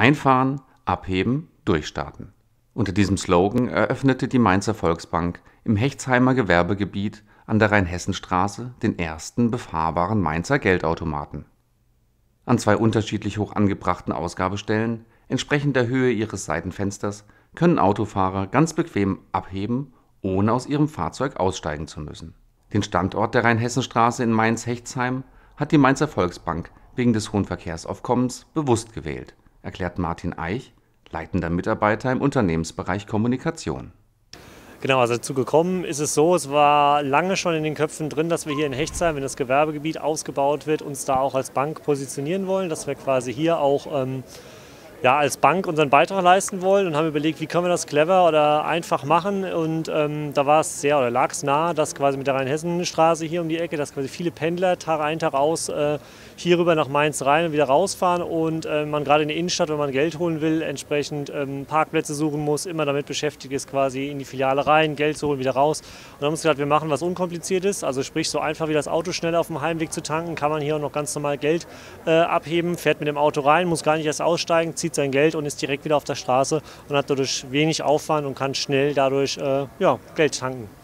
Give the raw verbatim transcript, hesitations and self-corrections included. Einfahren, abheben, durchstarten. Unter diesem Slogan eröffnete die Mainzer Volksbank im Hechtsheimer Gewerbegebiet an der Rheinhessenstraße den ersten befahrbaren Mainzer Geldautomaten. An zwei unterschiedlich hoch angebrachten Ausgabestellen, entsprechend der Höhe ihres Seitenfensters, können Autofahrer ganz bequem abheben, ohne aus ihrem Fahrzeug aussteigen zu müssen. Den Standort der Rheinhessenstraße in Mainz-Hechtsheim hat die Mainzer Volksbank wegen des hohen Verkehrsaufkommens bewusst gewählt, erklärt Martin Eich, leitender Mitarbeiter im Unternehmensbereich Kommunikation. Genau, also dazu gekommen ist es so, es war lange schon in den Köpfen drin, dass wir hier in Hechtsheim, wenn das Gewerbegebiet ausgebaut wird, uns da auch als Bank positionieren wollen, dass wir quasi hier auch ähm, ja, als Bank unseren Beitrag leisten wollen und haben überlegt, wie können wir das clever oder einfach machen, und ähm, da war es sehr oder lag es nahe, dass quasi mit der Rheinhessenstraße hier um die Ecke, dass quasi viele Pendler Tag ein, Tag aus äh, hier rüber nach Mainz rein und wieder rausfahren und äh, man gerade in der Innenstadt, wenn man Geld holen will, entsprechend ähm, Parkplätze suchen muss, immer damit beschäftigt ist, quasi in die Filiale rein, Geld zu holen, wieder raus. Und dann haben wir uns gedacht, wir machen was Unkompliziertes, also sprich so einfach wie das Auto schnell auf dem Heimweg zu tanken, kann man hier auch noch ganz normal Geld äh, abheben, fährt mit dem Auto rein, muss gar nicht erst aussteigen, zieht sein Geld und ist direkt wieder auf der Straße und hat dadurch wenig Aufwand und kann schnell dadurch äh, ja, Geld tanken.